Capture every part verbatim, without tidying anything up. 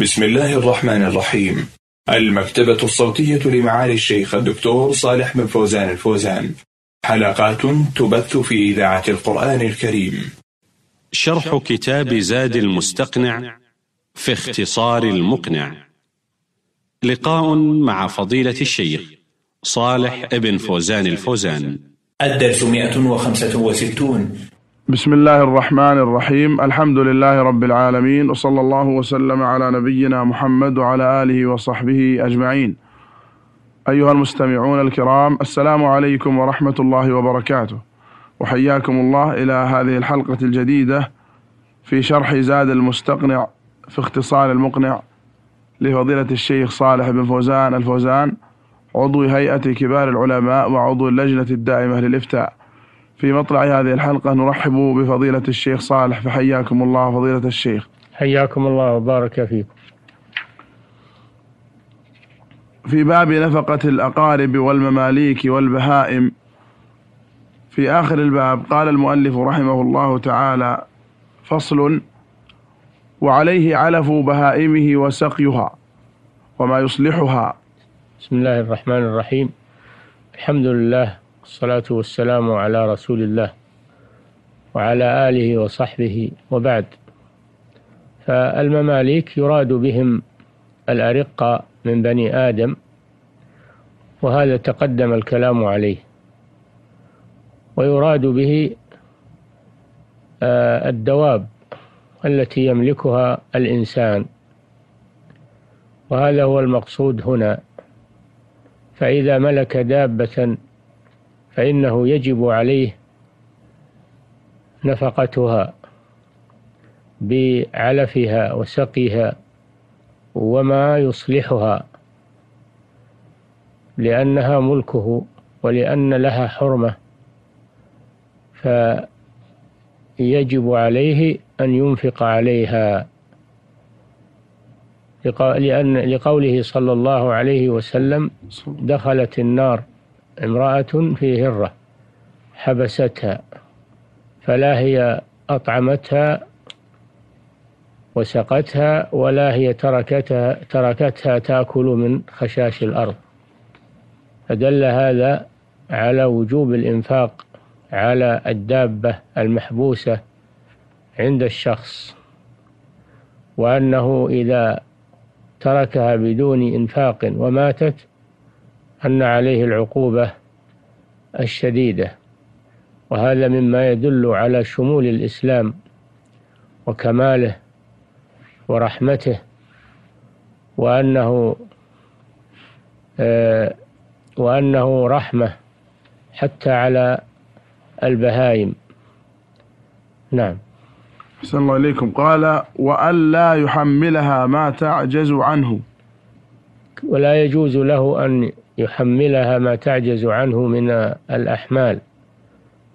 بسم الله الرحمن الرحيم. المكتبة الصوتية لمعالي الشيخ الدكتور صالح بن فوزان الفوزان، حلقات تبث في إذاعة القرآن الكريم. شرح كتاب زاد المستقنع في اختصار المقنع، لقاء مع فضيلة الشيخ صالح بن فوزان الفوزان، الدرس مئة وخمسة وستون. بسم الله الرحمن الرحيم. الحمد لله رب العالمين، وصلى الله وسلم على نبينا محمد وعلى آله وصحبه أجمعين. أيها المستمعون الكرام، السلام عليكم ورحمة الله وبركاته، وحياكم الله إلى هذه الحلقة الجديدة في شرح زاد المستقنع في اختصار المقنع لفضيلة الشيخ صالح بن فوزان الفوزان، عضو هيئة كبار العلماء وعضو اللجنة الدائمة للإفتاء. في مطلع هذه الحلقة نرحب بفضيلة الشيخ صالح، فحياكم الله فضيلة الشيخ. حياكم الله وبارك فيكم. في باب نفقة الأقارب والمماليك والبهائم، في آخر الباب قال المؤلف رحمه الله تعالى: فصل، وعليه علف بهائمه وسقيها وما يصلحها. بسم الله الرحمن الرحيم. الحمد لله، الصلاة والسلام على رسول الله وعلى آله وصحبه، وبعد. فالمماليك يراد بهم الأرقة من بني آدم، وهذا تقدم الكلام عليه. ويراد به الدواب التي يملكها الإنسان، وهذا هو المقصود هنا. فإذا ملك دابة فإنه يجب عليه نفقتها بعلفها وسقيها وما يصلحها، لأنها ملكه ولأن لها حرمة، فيجب عليه أن ينفق عليها، لأن لقوله صلى الله عليه وسلم: دخلت النار امرأة في هرة حبستها، فلا هي أطعمتها وسقتها ولا هي تركتها تركتها تأكل من خشاش الأرض. فدل هذا على وجوب الإنفاق على الدابة المحبوسة عند الشخص، وأنه إذا تركها بدون إنفاق وماتت أن عليه العقوبة الشديدة. وهذا مما يدل على شمول الإسلام وكماله ورحمته، وأنه وأنه رحمة حتى على البهائم. نعم. أحسن الله إليكم. قال: وألا يحملها ما تعجز عنه. ولا يجوز له أن يحملها ما تعجز عنه من الأحمال،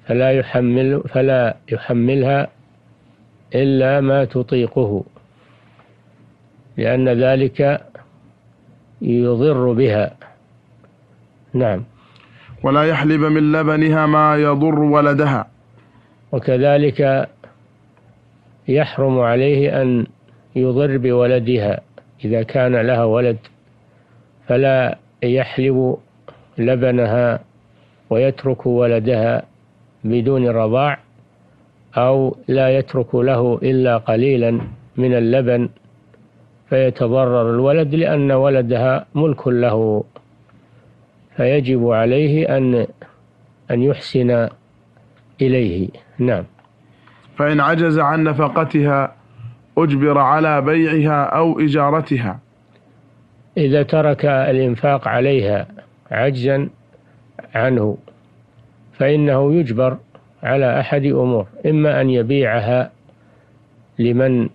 فلا يحمل فلا يحملها إلا ما تطيقه، لأن ذلك يضر بها. نعم. ولا يحلب من لبنها ما يضر ولدها. وكذلك يحرم عليه أن يضر بولدها إذا كان لها ولد، فلا يحلب لبنها ويترك ولدها بدون رضاع، أو لا يترك له إلا قليلا من اللبن فيتضرر الولد، لأن ولدها ملك له، فيجب عليه أن أن يحسن إليه. نعم. فإن عجز عن نفقتها أجبر على بيعها أو إجارتها. إذا ترك الإنفاق عليها عجزا عنه فإنه يجبر على أحد أمور: إما أن يبيعها لمن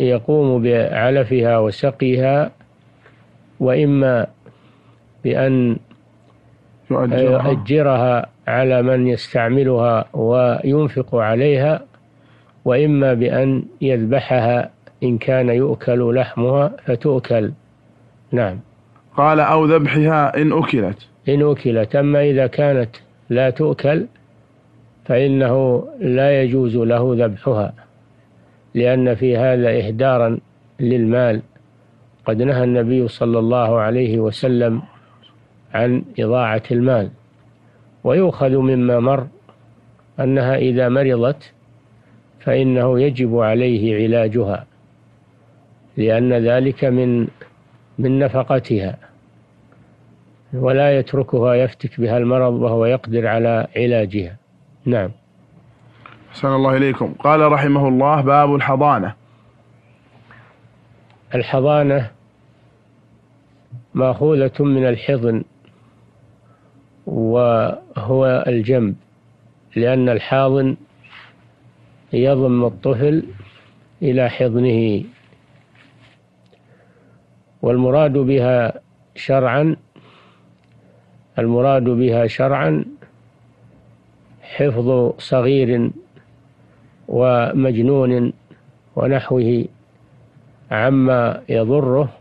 يقوم بعلفها وسقيها، وإما بأن يؤجرها على من يستعملها وينفق عليها، وإما بأن يذبحها إن كان يؤكل لحمها فتؤكل. نعم. قال: أو ذبحها إن أكلت. إن أكلت. أما إذا كانت لا تؤكل فإنه لا يجوز له ذبحها، لأن في هذا إهدارا للمال، قد نهى النبي صلى الله عليه وسلم عن إضاعة المال. ويؤخذ مما مر أنها إذا مرضت فإنه يجب عليه علاجها، لأن ذلك من من نفقتها، ولا يتركها يفتك بها المرض وهو يقدر على علاجها. نعم. أحسن الله إليكم. قال رحمه الله: باب الحضانة. الحضانة مأخوذة من الحضن، وهو الجنب، لأن الحاضن يضم الطفل إلى حضنه. والمراد بها شرعا المراد بها شرعا حفظ صغير ومجنون ونحوه عما يضره،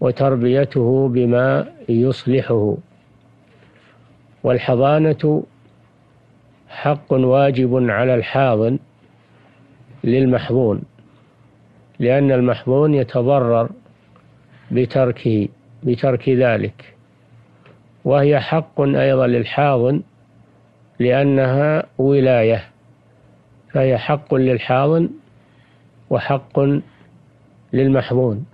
وتربيته بما يصلحه. والحضانة حق واجب على الحاضن للمحظون، لأن المحظون يتضرر بتركه بترك ذلك، وهي حق أيضا للحاضن لأنها ولاية، فهي حق للحاضن وحق للمحظون.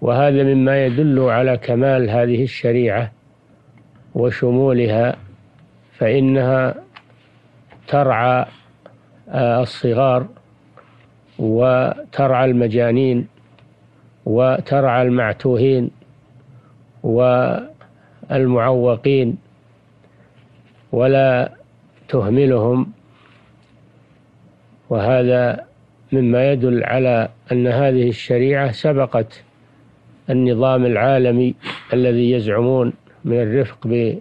وهذا مما يدل على كمال هذه الشريعة وشمولها، فإنها ترعى الصغار وترعى المجانين وترعى المعتوهين والمعوقين، ولا تهملهم. وهذا مما يدل على أن هذه الشريعة سبقت النظام العالمي الذي يزعمون من الرفق ب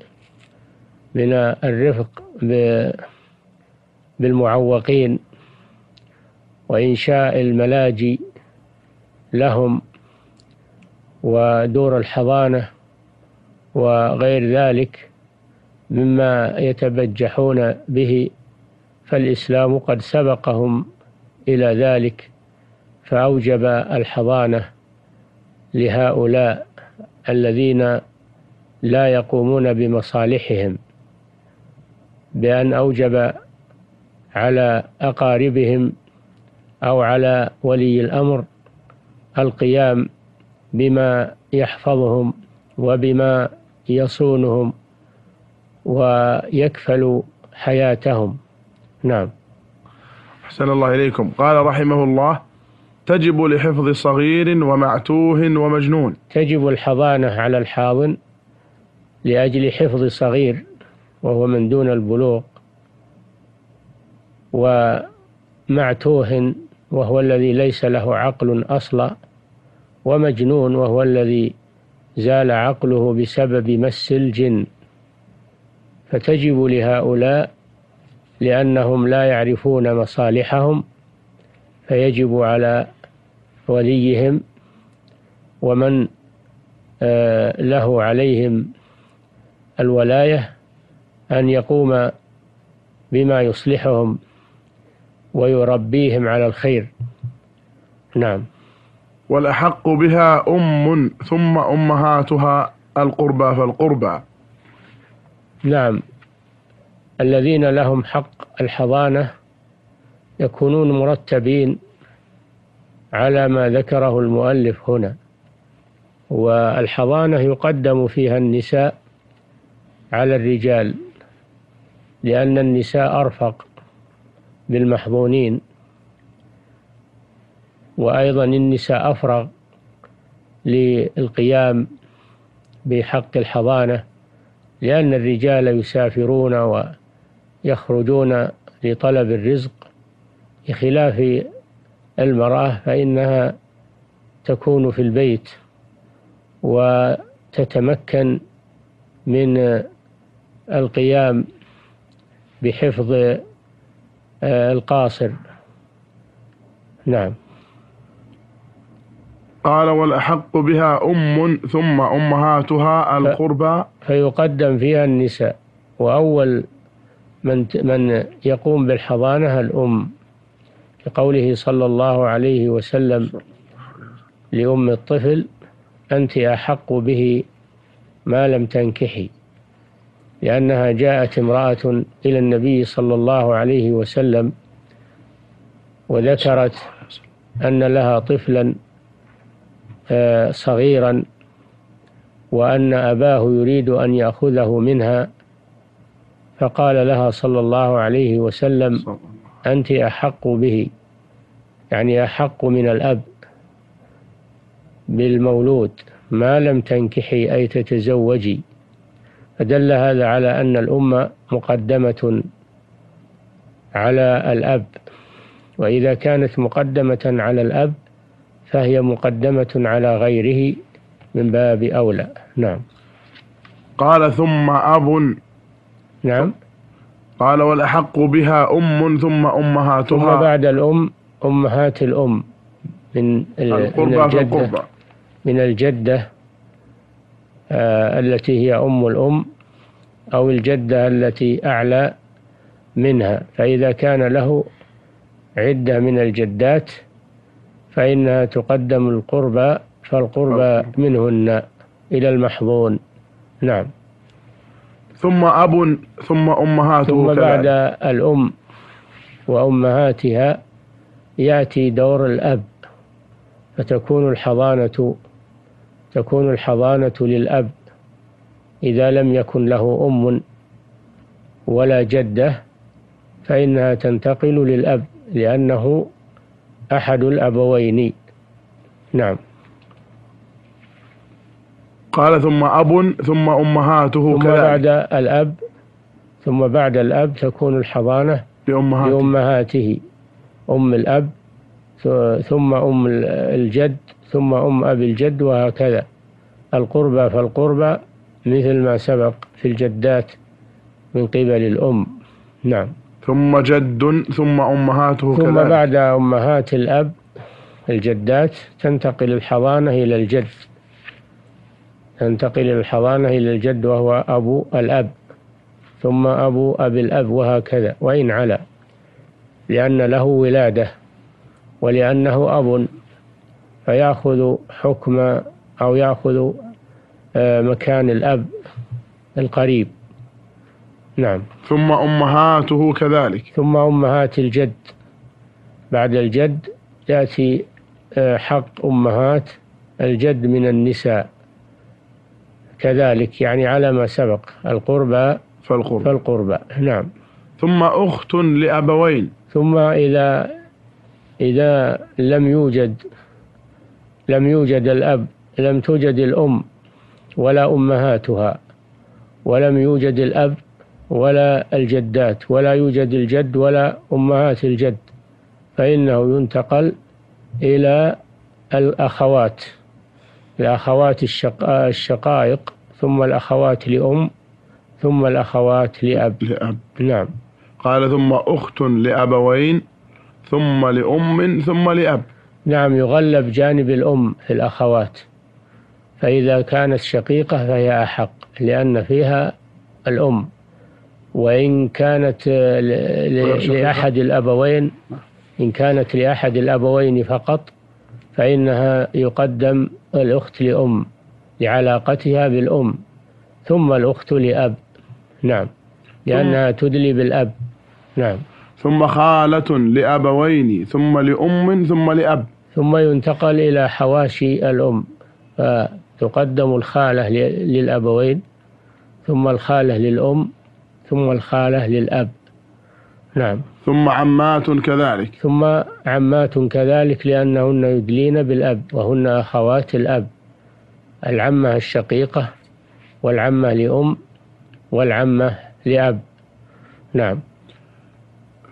من الرفق بالمعوقين وإنشاء الملاجئ لهم ودور الحضانة وغير ذلك مما يتبجحون به، فالإسلام قد سبقهم إلى ذلك، فأوجب الحضانة لهؤلاء الذين لا يقومون بمصالحهم، بأن أوجب على أقاربهم أو على ولي الأمر القيام بما يحفظهم وبما يصونهم ويكفل حياتهم. نعم. أحسن الله إليكم. قال رحمه الله: تجب لحفظ صغير ومعتوه ومجنون. تجب الحضانة على الحاضن لأجل حفظ صغير وهو من دون البلوغ، ومعتوه وهو الذي ليس له عقل أصلا، ومجنون وهو الذي زال عقله بسبب مس الجن، فتجب لهؤلاء لأنهم لا يعرفون مصالحهم، فيجب على وليهم ومن له عليهم الولاية أن يقوم بما يصلحهم ويربيهم على الخير. نعم. والأحق بها أم ثم أمهاتها القربى فالقربى. نعم. الذين لهم حق الحضانة يكونون مرتبين على ما ذكره المؤلف هنا. والحضانة يقدم فيها النساء على الرجال، لأن النساء أرفق بالمحظونين، وأيضا النساء أفرغ للقيام بحق الحضانة، لأن الرجال يسافرون ويخرجون لطلب الرزق، بخلاف المرأة فإنها تكون في البيت وتتمكن من القيام بحفظ القاصر. نعم. قال: والأحق بها أم ثم أمهاتها القربى. فيقدم فيها النساء، وأول من من يقوم بالحضانة الأم، لقوله صلى الله عليه وسلم لأم الطفل: أنت أحق به ما لم تنكحي، لأنها جاءت امرأة إلى النبي صلى الله عليه وسلم وذكرت أن لها طفلا صغيرا وأن أباه يريد أن يأخذه منها، فقال لها صلى الله عليه وسلم: أنت أحق به، يعني أحق من الأب بالمولود، ما لم تنكحي أي تتزوجي. فدل هذا على أن الأم مقدمة على الأب، وإذا كانت مقدمة على الأب فهي مقدمة على غيره من باب أولى. نعم. قال: ثم أب. نعم. قال: والأحق بها أم ثم أمهاتها. ثم بعد الأم أمهات الأم من القربة، من الجدة آه التي هي أم الأم أو الجدة التي أعلى منها، فإذا كان له عدة من الجدات فإنها تقدم القربة، فالقربة منهن إلى المحظون. نعم. ثم أب ثم أمهاته. ثم بعد الأم وأمهاتها يأتي دور الأب، فتكون الحضانة تكون الحضانة للأب إذا لم يكن له أم ولا جدة، فإنها تنتقل للأب لأنه أحد الأبوين. نعم. قال: ثم أب ثم أمهاته. ثم بعد الأب ثم بعد الأب تكون الحضانة لأمهاته. لأمهاته أم الأب ثم أم الجد ثم أم أبي الجد، وهكذا القربى فالقربى مثل ما سبق في الجدات من قبل الأم. نعم. ثم جد ثم أمهاته. ثم كذلك. بعد أمهات الأب الجدات تنتقل الحضانة إلى الجد، تنتقل الحضانة إلى الجد وهو أبو الأب، ثم أبو أبي الأب، وهكذا وإن علا، لأن له ولادة ولأنه أب، فيأخذ حكم أو يأخذ مكان الأب القريب. نعم. ثم أمهاته كذلك. ثم أمهات الجد. بعد الجد يأتي حق أمهات الجد من النساء كذلك، يعني على ما سبق القربى فالقربى, فالقربى. نعم. ثم أخت لأبوين. ثم إذا إذا لم يوجد لم يوجد الأب، لم توجد الأم ولا أمهاتها، ولم يوجد الأب ولا الجدات، ولا يوجد الجد ولا أمهات الجد، فإنه ينتقل إلى الأخوات، الأخوات الشقائق، ثم الأخوات لأم، ثم الأخوات لأب. لأب. نعم. قال: ثم أخت لأبوين ثم لأم ثم لأب. نعم. يغلب جانب الأم في الأخوات، فإذا كانت شقيقة فهي أحق لأن فيها الأم، وإن كانت لأحد الأبوين إن كانت لأحد الأبوين فقط فإنها يقدم الأخت لأم لعلاقتها بالأم، ثم الأخت لأب. نعم. لأنها تدلي بالأب. نعم. ثم خالة لأبوين ثم لأم ثم لأب. ثم ينتقل إلى حواشي الأم، فتقدم الخالة للأبوين، ثم الخالة للأم، ثم الخالة للأب. نعم. ثم عمات كذلك. ثم عمات كذلك، لأنهن يدلين بالأب وهن أخوات الأب، العمة الشقيقة والعمة لأم والعمة لأب. نعم.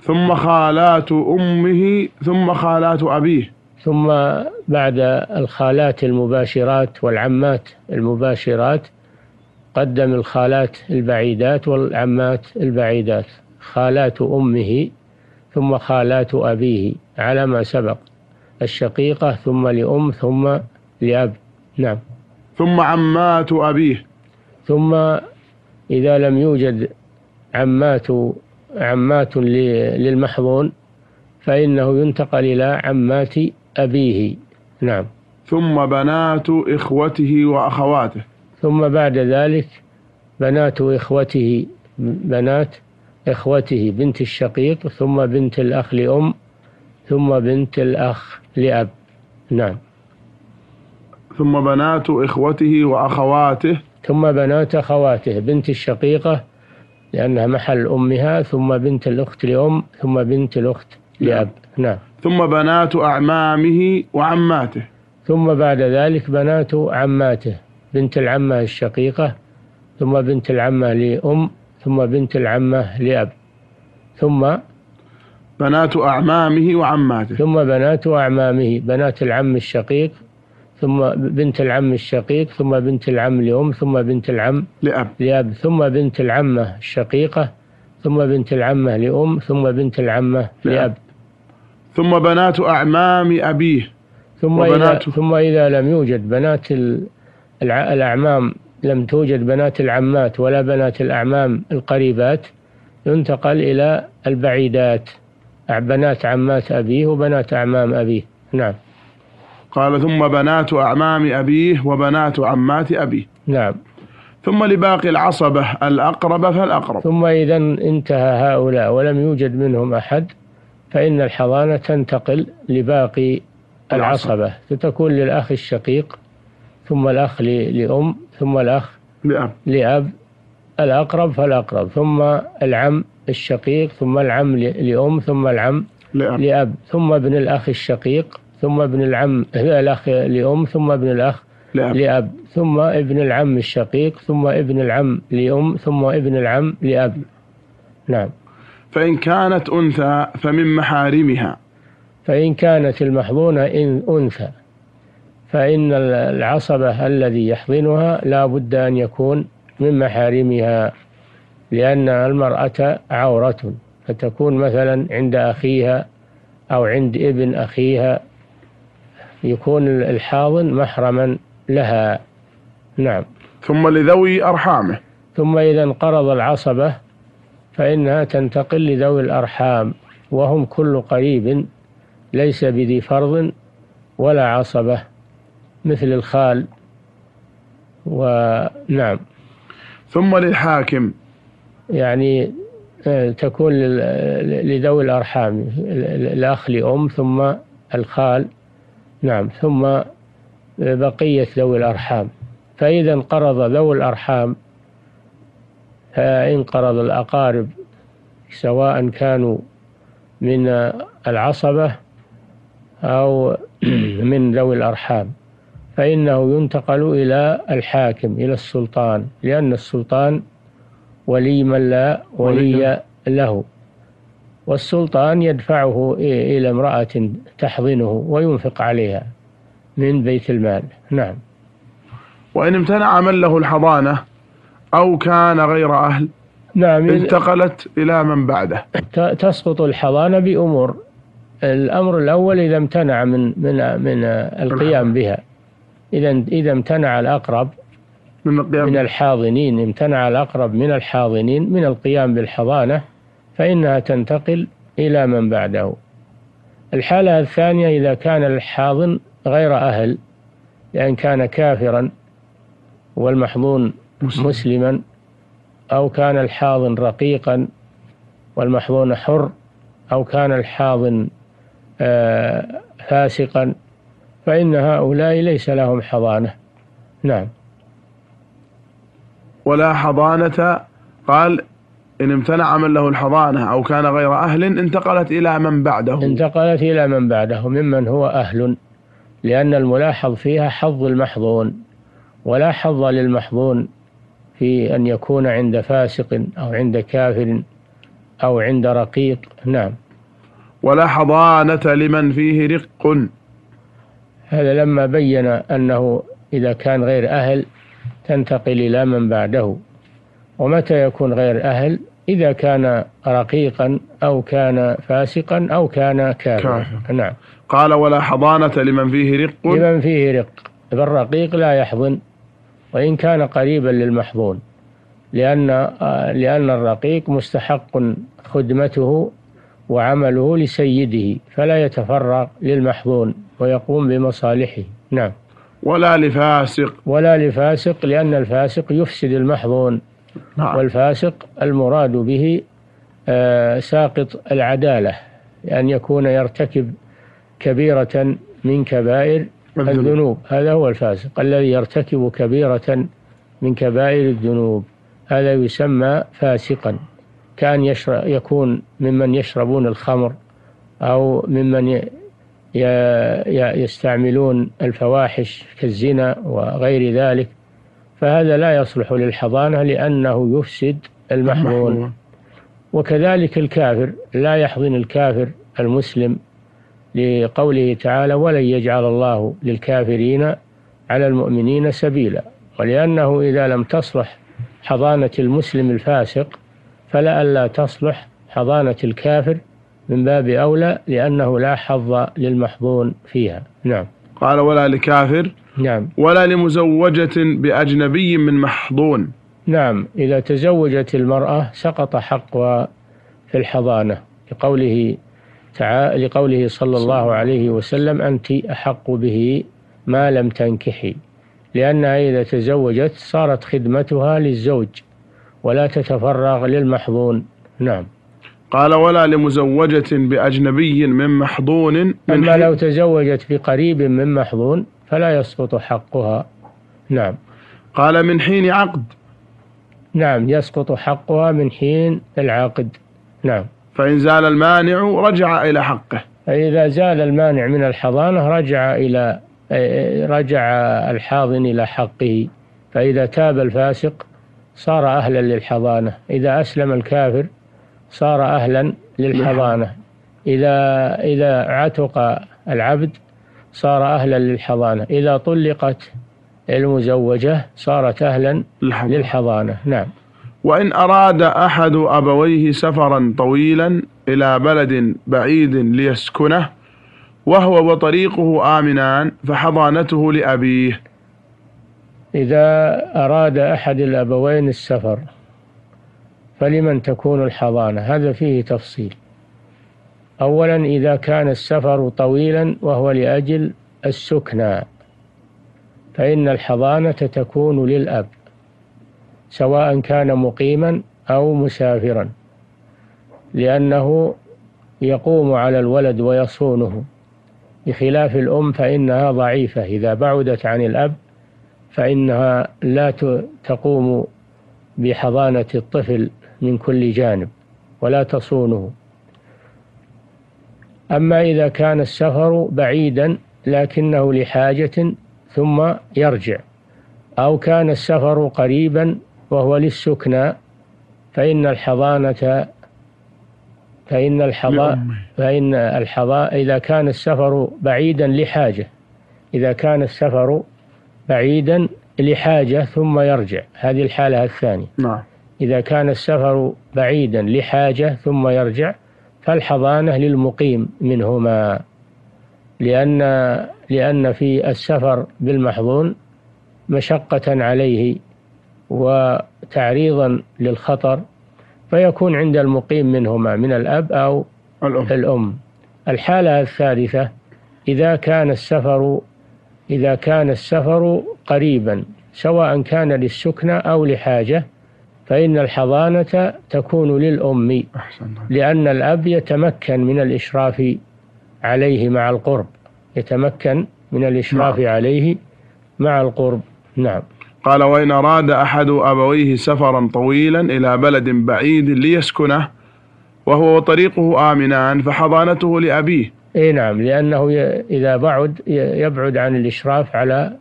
ثم خالات أمه ثم خالات أبيه. ثم بعد الخالات المباشرات والعمات المباشرات قدم الخالات البعيدات والعمات البعيدات، خالات أمه ثم خالات أبيه على ما سبق، الشقيقة ثم لأم ثم لأب. نعم. ثم عمات أبيه. ثم إذا لم يوجد عمات عمات للمحظون فإنه ينتقل إلى عمات أبيه. نعم. ثم بنات إخوته وأخواته. ثم بعد ذلك بنات إخوته، بنات إخوته بنت الشقيق، ثم بنت الأخ لأم، ثم بنت الأخ لأب. نعم. ثم بنات إخوته وأخواته. ثم بنات أخواته، بنت الشقيقة لأنها محل أمها، ثم بنت الأخت لأم، ثم بنت الأخت لأب. نعم. ثم بنات أعمامه وعماته. ثم بعد ذلك بنات عماته، بنت العمة الشقيقة، ثم بنت العمة لأم، ثم بنت العمة لأب، ثم بنات أعمامه وعماته. ثم بنات أعمامه، بنات العم الشقيق، ثم بنت العم الشقيق، ثم بنت العم لأم، ثم بنت العم لأب, لأب. ثم بنت العمة الشقيقة، ثم بنت العمة لأم، ثم بنت العمة لأب, لأب. ثم بنات أعمام أبيه. ثم إذا, ثم إذا لم يوجد بنات الأعمام، لم توجد بنات العمات ولا بنات الأعمام القريبات، ينتقل إلى البعيدات، بنات عمات أبيه وبنات أعمام أبيه. نعم. قال ثم بنات أعمام أبيه وبنات عمات أبيه. نعم. ثم لباقي العصبة الأقرب فالأقرب. ثم إذا انتهى هؤلاء ولم يوجد منهم أحد، فإن الحضانة تنتقل لباقي العصبة، فتكون للأخ الشقيق، ثم الأخ لأم، ثم الأخ لأب, لأب. الأقرب فالأقرب، ثم العم الشقيق، ثم العم لأم، ثم العم لأب, لأب. ثم ابن الأخ الشقيق، ثم ابن العم الأخ لأم، ثم ابن الأخ لأب. لأب، ثم ابن العم الشقيق، ثم ابن العم لأم، ثم ابن العم لأب. نعم. فإن كانت أنثى فمن محارمها. فإن كانت المحظونة إن أنثى، فإن العصبة الذي يحضنها لا بد أن يكون من محارمها، لأن المرأة عورة، فتكون مثلا عند أخيها أو عند ابن أخيها، يكون الحاضن محرما لها. نعم. ثم لذوي أرحامه. ثم إذا انقرض العصبة فإنها تنتقل لذوي الأرحام، وهم كل قريب ليس بذي فرض ولا عصبة، مثل الخال. ونعم. ثم للحاكم، يعني تكون لذوي الأرحام، الأخ لأم ثم الخال. نعم. ثم بقية ذوي الأرحام. فإذا انقرض ذوي الأرحام، فانقرض الأقارب سواء كانوا من العصبة أو من ذوي الأرحام، فإنه ينتقل إلى الحاكم، إلى السلطان، لأن السلطان ولي من لا ولي له، والسلطان يدفعه إلى امرأة تحضنه وينفق عليها من بيت المال. نعم. وإن امتنع من له الحضانة أو كان غير أهل، نعم، انتقلت إلى من بعده. تسقط الحضانة بأمور. الأمر الأول إذا امتنع من من من القيام بها، إذا إذا امتنع الأقرب من القيام من الحاضنين، امتنع الأقرب من الحاضنين من القيام بالحضانة، فإنها تنتقل إلى من بعده. الحالة الثانية إذا كان الحاضن غير أهل، لأن كان كافرا والمحظون مسلم. مسلما، أو كان الحاضن رقيقا والمحظون حر، أو كان الحاضن آه فاسقا، فإن هؤلاء ليس لهم حضانة. نعم. ولا حضانة. قال إن امتنع من له الحضانة أو كان غير أهل، انتقلت إلى من بعده. انتقلت إلى من بعده ممن هو أهل، لأن الملاحظ فيها حظ المحظون، ولا حظ للمحظون في أن يكون عند فاسق أو عند كافر أو عند رقيق. نعم. ولا حضانة لمن فيه رق. هذا لما بين أنه إذا كان غير أهل تنتقل إلى من بعده. ومتى يكون غير أهل؟ إذا كان رقيقا أو كان فاسقا أو كان كافرا. نعم. قال ولا حضانة لمن فيه رق. لمن فيه رق، فالرقيق لا يحضن وإن كان قريبا للمحظون، لأن لأن الرقيق مستحق خدمته وعمله لسيده، فلا يتفرغ للمحظون ويقوم بمصالحه. نعم. ولا لفاسق، ولا لفاسق، لأن الفاسق يفسد المحظون. نعم. والفاسق المراد به آه ساقط العدالة، لأن يكون يرتكب كبيرة من كبائر الذنوب، هذا هو الفاسق الذي يرتكب كبيرة من كبائر الذنوب، هذا يسمى فاسقا، كان يشرب، يكون ممن يشربون الخمر أو ممن يستعملون الفواحش كالزنا وغير ذلك، فهذا لا يصلح للحضانة لأنه يفسد المحظون. وكذلك الكافر، لا يحضن الكافر المسلم، لقوله تعالى: ولن يجعل الله للكافرين على المؤمنين سبيلا، ولأنه إذا لم تصلح حضانة المسلم الفاسق فلا ألا تصلح حضانة الكافر من باب أولى، لأنه لا حظ للمحظون فيها. نعم. قال: ولا لكافر. نعم. ولا لمزوجة بأجنبي من محظون. نعم، إذا تزوجت المرأة سقط حقها في الحضانة، لقوله تعالى، لقوله صلى الله عليه وسلم: أنت أحق به ما لم تنكحي، لأنها إذا تزوجت صارت خدمتها للزوج ولا تتفرغ للمحظون. نعم. قال: ولا لمزوجة بأجنبي من محظون. أما لو تزوجت بقريب من محظون فلا يسقط حقها. نعم. قال: من حين عقد. نعم، يسقط حقها من حين العقد. نعم. فإن زال المانع رجع إلى حقه. إذا زال المانع من الحضانة رجع إلى رجع الحاضن إلى حقه، فإذا تاب الفاسق صار أهلا للحضانة، إذا أسلم الكافر صار أهلا للحضانة، إذا إذا عتق العبد صار أهلا للحضانة، إذا طلقت المزوجة صارت أهلا للحضانة. للحضانة. نعم. وإن أراد أحد أبويه سفرا طويلا إلى بلد بعيد ليسكنه وهو وطريقه آمنان فحضانته لأبيه. إذا أراد أحد الأبوين السفر فلمن تكون الحضانة؟ هذا فيه تفصيل. أولا، إذا كان السفر طويلا وهو لأجل السكنى فإن الحضانة تكون للأب، سواء كان مقيما أو مسافرا، لأنه يقوم على الولد ويصونه، بخلاف الأم فإنها ضعيفة، إذا بعدت عن الأب فإنها لا تقوم بحضانة الطفل من كل جانب ولا تصونه. أما إذا كان السفر بعيدا لكنه لحاجة ثم يرجع، أو كان السفر قريبا وهو للسكنى فإن الحضانة فإن الحضانة فإن الحضانة إذا كان السفر بعيدا لحاجة، إذا كان السفر بعيدا لحاجة ثم يرجع، هذه الحالة الثانية. نعم. إذا كان السفر بعيدا لحاجة ثم يرجع فالحضانة للمقيم منهما، لأن لأن في السفر بالمحظون مشقة عليه وتعريضا للخطر، فيكون عند المقيم منهما، من الأب أو الأم. الأم. الحالة الثالثة، إذا كان السفر إذا كان السفر قريبا سواء كان للسكنى أو لحاجة فإن الحضانة تكون للأم، لأن الأب يتمكن من الإشراف عليه مع القرب، يتمكن من الإشراف نعم. عليه مع القرب. نعم. قال: وإن أراد أحد أبويه سفرا طويلا إلى بلد بعيد ليسكنه وهو وطريقه آمنان فحضانته لأبيه. إيه نعم، لأنه إذا بعد يبعد عن الإشراف على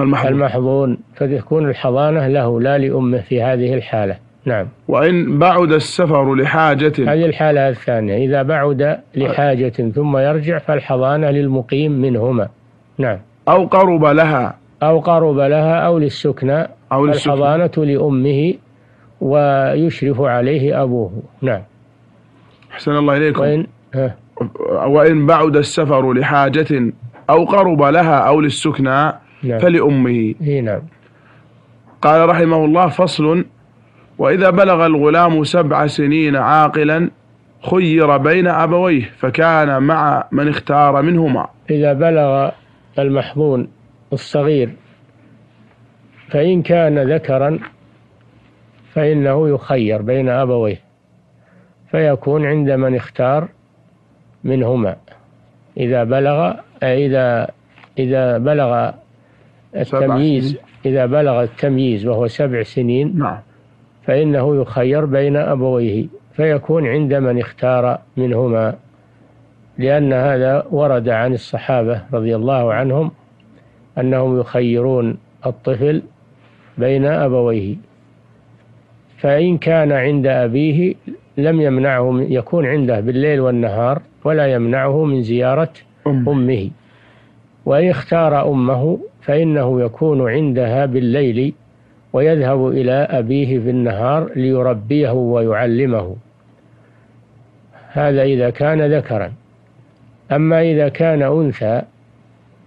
المحظون, المحظون فتكون الحضانة له لا لأمه في هذه الحالة. نعم. وإن بعد السفر لحاجة، هذه الحالة الثانية، إذا بعد لحاجة ثم يرجع فالحضانة للمقيم منهما. نعم. أو قرب لها أو قرب لها أو للسكنى أو الحضانة لأمه ويشرف عليه أبوه. نعم. أحسن الله إليكم. وإن, وإن بعد السفر لحاجة أو قرب لها أو للسكنى نعم. فلأمه. نعم. قال رحمه الله: فصل: وإذا بلغ الغلام سبع سنين عاقلا خير بين أبويه فكان مع من اختار منهما. إذا بلغ المحظون الصغير فإن كان ذكرا فإنه يخير بين أبويه فيكون عند من اختار منهما إذا بلغ إذا إذا بلغ التمييز إذا بلغ التمييز وهو سبع سنين نعم فإنه يخير بين أبويه فيكون عند من اختار منهما، لأن هذا ورد عن الصحابة رضي الله عنهم أنهم يخيرون الطفل بين أبويه، فإن كان عند أبيه لم يمنعه يكون عنده بالليل والنهار ولا يمنعه من زيارة أمه، وإن اختار أمه فإنه يكون عندها بالليل ويذهب إلى أبيه في النهار ليربيه ويعلمه، هذا إذا كان ذكرا. أما إذا كان أنثى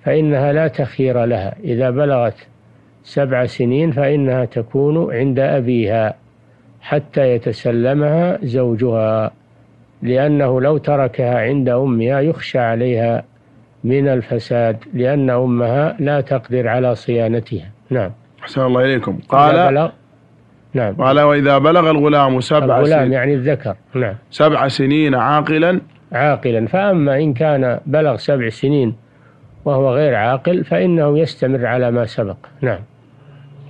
فإنها لا تخير لها، إذا بلغت سبع سنين فإنها تكون عند أبيها حتى يتسلمها زوجها، لأنه لو تركها عند أمها يخشى عليها من الفساد لأن أمها لا تقدر على صيانتها. نعم أحسن الله إليكم. قال بلغ. نعم قال وإذا بلغ الغلام سبع الغلام سنين يعني الذكر نعم سبع سنين عاقلا عاقلا فأما إن كان بلغ سبع سنين وهو غير عاقل فإنه يستمر على ما سبق. نعم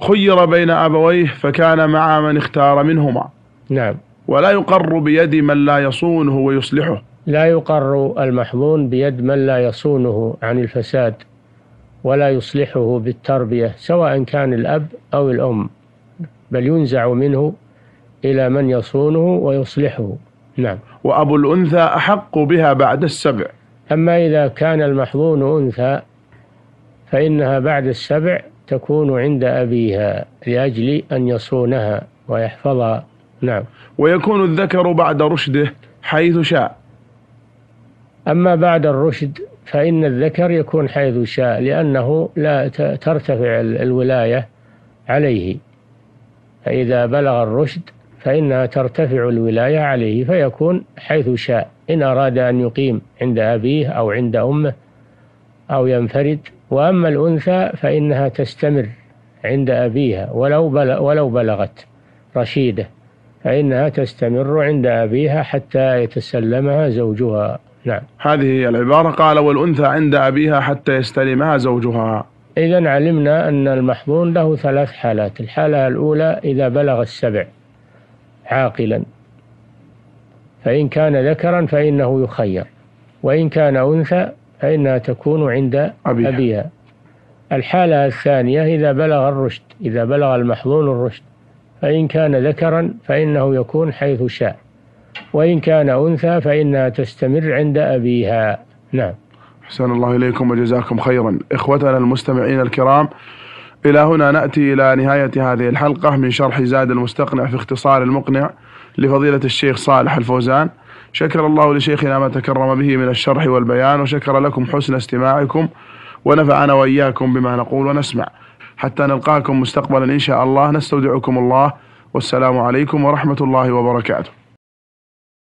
خير بين أبويه فكان مع من اختار منهما. نعم ولا يقر بيد من لا يصونه ويصلحه، لا يقر المحظون بيد من لا يصونه عن الفساد ولا يصلحه بالتربية سواء كان الأب أو الأم، بل ينزع منه إلى من يصونه ويصلحه. نعم وأبو الأنثى أحق بها بعد السبع. أما إذا كان المحظون أنثى فإنها بعد السبع تكون عند أبيها لأجل أن يصونها ويحفظها. نعم ويكون الذكر بعد رشده حيث شاء. أما بعد الرشد فإن الذكر يكون حيث شاء لأنه لا ترتفع الولاية عليه، فإذا بلغ الرشد فإنها ترتفع الولاية عليه فيكون حيث شاء، إن أراد أن يقيم عند أبيه أو عند أمه أو ينفرد. وأما الأنثى فإنها تستمر عند أبيها ولو ولو بلغت رشيدة فإنها تستمر عند أبيها حتى يتسلمها زوجها. نعم هذه العبارة قال والأنثى عند أبيها حتى يستلمها زوجها. إذن علمنا أن المحظون له ثلاث حالات، الحالة الأولى إذا بلغ السبع عاقلا فإن كان ذكرا فإنه يخير وإن كان أنثى فإنها تكون عند أبيها, أبيها. الحالة الثانية إذا بلغ الرشد، إذا بلغ المحظون الرشد فإن كان ذكرا فإنه يكون حيث شاء وإن كان أنثى فإنها تستمر عند أبيها. نعم أحسن الله إليكم وجزاكم خيرا. إخوتنا المستمعين الكرام، إلى هنا نأتي إلى نهاية هذه الحلقة من شرح زاد المستقنع في اختصار المقنع لفضيلة الشيخ صالح الفوزان. شكر الله لشيخنا ما تكرم به من الشرح والبيان، وشكر لكم حسن استماعكم، ونفعنا وإياكم بما نقول ونسمع. حتى نلقاكم مستقبلا إن شاء الله، نستودعكم الله، والسلام عليكم ورحمة الله وبركاته.